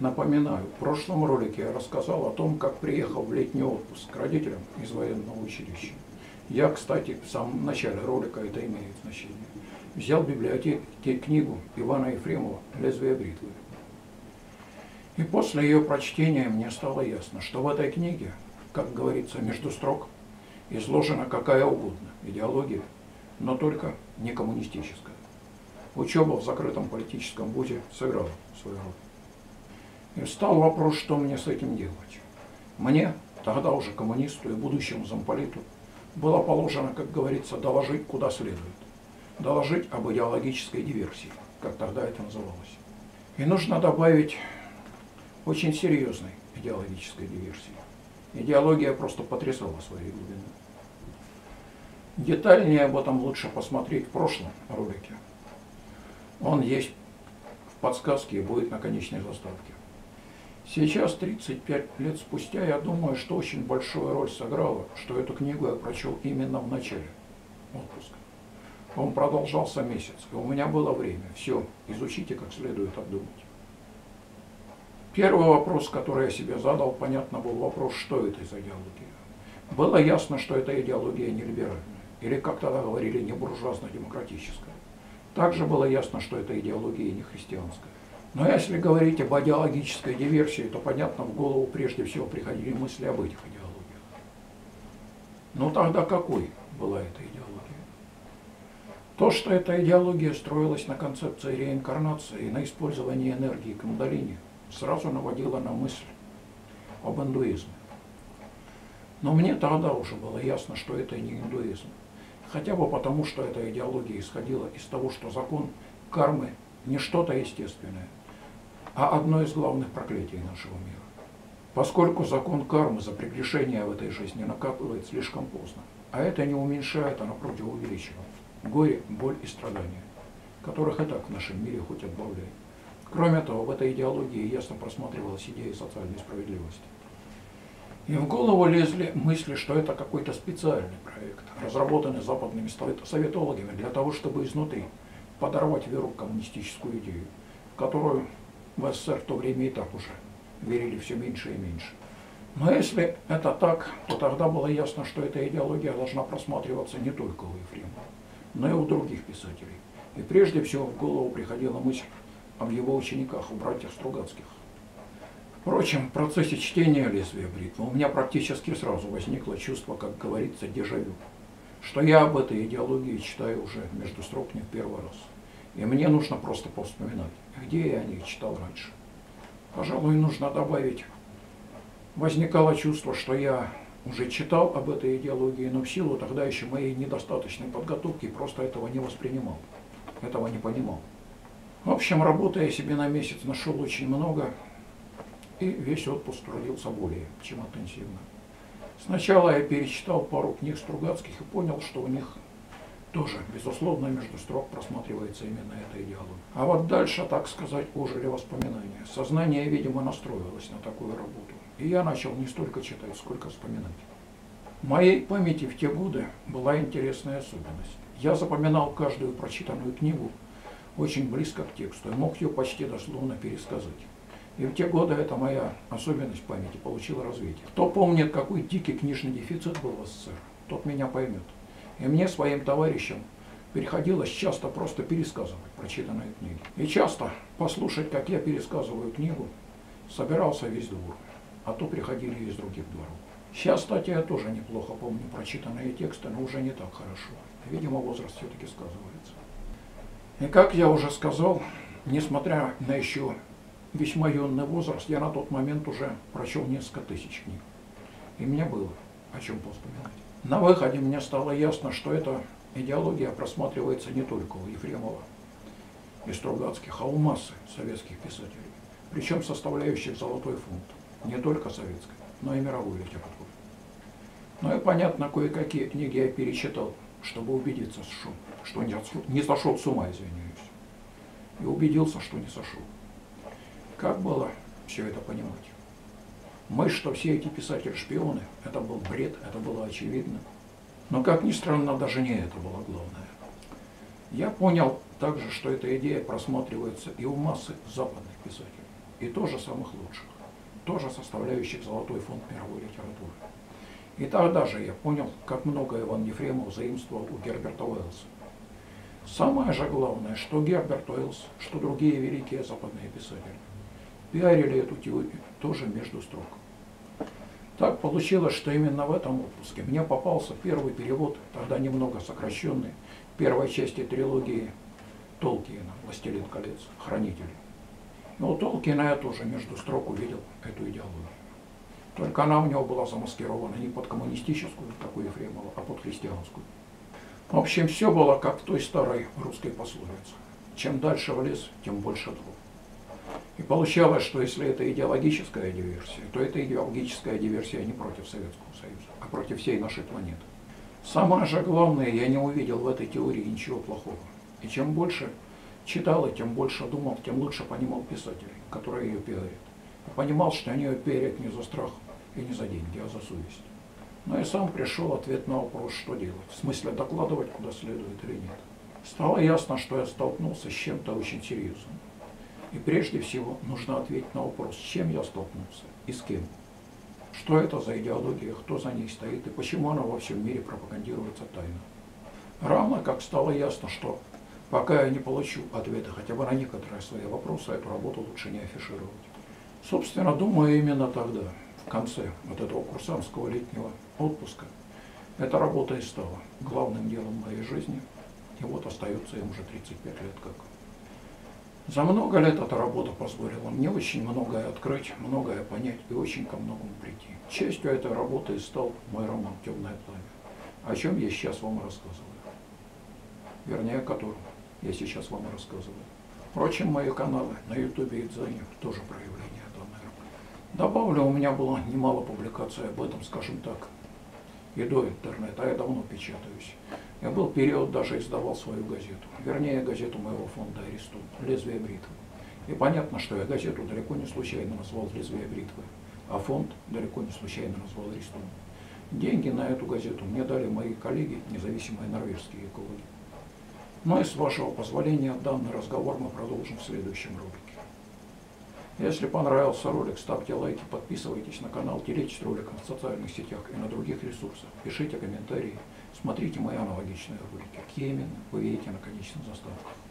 Напоминаю, в прошлом ролике я рассказал о том, как приехал в летний отпуск к родителям из военного училища. Я, кстати, в самом начале ролика, это имеет значение, взял в библиотеке книгу Ивана Ефремова «Лезвие бритвы». И после ее прочтения мне стало ясно, что в этой книге, как говорится, между строк, изложена какая угодно идеология, но только не коммунистическая. Учеба в закрытом политическом вузе сыграла свою роль. И встал вопрос, что мне с этим делать. Мне, тогда уже коммунисту и будущему замполиту, было положено, как говорится, доложить куда следует. Доложить об идеологической диверсии, как тогда это называлось. И нужно добавить очень серьезной идеологической диверсии. Идеология просто потрясала своей глубиной. Детальнее об этом лучше посмотреть в прошлом ролике. Он есть в подсказке и будет на конечной заставке. Сейчас, 35 лет спустя, я думаю, что очень большую роль сыграло, что эту книгу я прочел именно в начале отпуска. Он продолжался месяц, и у меня было время. Все, изучите как следует, обдумать. Первый вопрос, который я себе задал, понятно, был вопрос, что это за идеология. Было ясно, что эта идеология нелиберальная, или, как тогда говорили, не буржуазно-демократическая. Также было ясно, что эта идеология не христианская. Но если говорить об идеологической диверсии, то, понятно, в голову прежде всего приходили мысли об этих идеологиях. Но тогда какой была эта идеология? То, что эта идеология строилась на концепции реинкарнации и на использовании энергии кундалини, сразу наводило на мысль об индуизме. Но мне тогда уже было ясно, что это не индуизм. Хотя бы потому, что эта идеология исходила из того, что закон кармы не что-то естественное, а одно из главных проклятий нашего мира. Поскольку закон кармы за прегрешение в этой жизни накапливает слишком поздно, а это не уменьшает, а напротив увеличивает горе, боль и страдания, которых и так в нашем мире хоть отбавляй. Кроме того, в этой идеологии ясно просматривалась идея социальной справедливости. И в голову лезли мысли, что это какой-то специальный проект, разработанный западными советологами для того, чтобы изнутри подорвать веру в коммунистическую идею, в которую в СССР в то время и так уже верили все меньше и меньше. Но если это так, то тогда было ясно, что эта идеология должна просматриваться не только у Ефремова, но и у других писателей. И прежде всего в голову приходила мысль об его учениках, о братьях Стругацких. Впрочем, в процессе чтения «Лезвия бритвы» у меня практически сразу возникло чувство, как говорится, дежавю, что я об этой идеологии читаю уже между строк не в первый раз. И мне нужно просто повспоминать, где я о ней читал раньше. Пожалуй, нужно добавить, возникало чувство, что я уже читал об этой идеологии, но в силу тогда еще моей недостаточной подготовки просто этого не воспринимал, этого не понимал. В общем, работы я себе на месяц нашел очень много, и весь отпуск трудился более чем интенсивно. Сначала я перечитал пару книг Стругацких и понял, что у них тоже, безусловно, между строк просматривается именно эта идеология. А вот дальше, так сказать, ожили воспоминания. Сознание, видимо, настроилось на такую работу. И я начал не столько читать, сколько вспоминать. В моей памяти в те годы была интересная особенность. Я запоминал каждую прочитанную книгу очень близко к тексту и мог ее почти дословно пересказать. И в те годы эта моя особенность памяти получила развитие. Кто помнит, какой дикий книжный дефицит был в СССР, тот меня поймет. И мне, своим товарищам, приходилось часто просто пересказывать прочитанные книги. И часто послушать, как я пересказываю книгу, собирался весь двор, а то приходили из других дворов. Сейчас, кстати, я тоже неплохо помню прочитанные тексты, но уже не так хорошо. Видимо, возраст все-таки сказывается. И как я уже сказал, несмотря на еще весьма юный возраст, я на тот момент уже прочел несколько тысяч книг. И мне было о чем повспоминать. На выходе мне стало ясно, что эта идеология просматривается не только у Ефремова и Стругацких, а у массы советских писателей, причем составляющих золотой фонд не только советской, но и мировой литературы. Ну и понятно, кое-какие книги я перечитал, чтобы убедиться, что не сошел с ума, извиняюсь. И убедился, что не сошел. Как было все это понимать? Мысль, что все эти писатели-шпионы, это был бред, это было очевидно. Но, как ни странно, даже не это было главное. Я понял также, что эта идея просматривается и у массы западных писателей. и тоже самых лучших, тоже составляющих золотой фонд мировой литературы. И тогда же я понял, как много Иван Ефремов заимствовал у Герберта Уэллса. Самое же главное, что Герберт Уэллс, что другие великие западные писатели пиарили эту теорию тоже между строк. Так получилось, что именно в этом выпуске мне попался первый перевод, тогда немного сокращенный, первой части трилогии Толкиена «Властелин колец», «Хранитель». Но у Толкиена я тоже между строк увидел эту идеологию. Только она у него была замаскирована не под коммунистическую, как у Ефремова, а под христианскую. В общем, все было как в той старой русской пословице. Чем дальше в лес, тем больше дров. И получалось, что если это идеологическая диверсия, то это идеологическая диверсия не против Советского Союза, а против всей нашей планеты. Самое же главное, я не увидел в этой теории ничего плохого. И чем больше читал, и тем больше думал, тем лучше понимал писателей, которые ее пиарят. И понимал, что они ее пиарят не за страх и не за деньги, а за совесть. Но и сам пришел ответ на вопрос, что делать. В смысле, докладывать куда следует или нет. Стало ясно, что я столкнулся с чем-то очень серьезным. И прежде всего нужно ответить на вопрос, с чем я столкнулся и с кем. Что это за идеология, кто за ней стоит и почему она во всем мире пропагандируется тайно. Равно как стало ясно, что пока я не получу ответа хотя бы на некоторые свои вопросы, эту работу лучше не афишировать. Собственно, думаю, именно тогда, в конце вот этого курсантского летнего отпуска, эта работа и стала главным делом моей жизни. И вот остается им уже 35 лет как. За много лет эта работа позволила мне очень многое открыть, многое понять и очень ко многому прийти. Частью этой работы и стал мой роман «Тёмное пламя», о чем я сейчас вам рассказываю. Вернее, о котором я сейчас вам рассказываю. Впрочем, мои каналы на Ютубе и Дзене тоже проявление данной работы. Добавлю, у меня было немало публикаций об этом, скажем так, и до интернета, а я давно печатаюсь. Я был период, даже издавал свою газету, вернее газету моего фонда «Арестун», «Лезвие бритвы». И понятно, что я газету далеко не случайно назвал «Лезвие бритвы», а фонд далеко не случайно назвал «Арестун». Деньги на эту газету мне дали мои коллеги, независимые норвежские экологи. Но и с вашего позволения данный разговор мы продолжим в следующем ролике. Если понравился ролик, ставьте лайки, подписывайтесь на канал, делитесь роликом в социальных сетях и на других ресурсах, пишите комментарии, смотрите мои аналогичные ролики, какие именно вы видите на конечных заставках.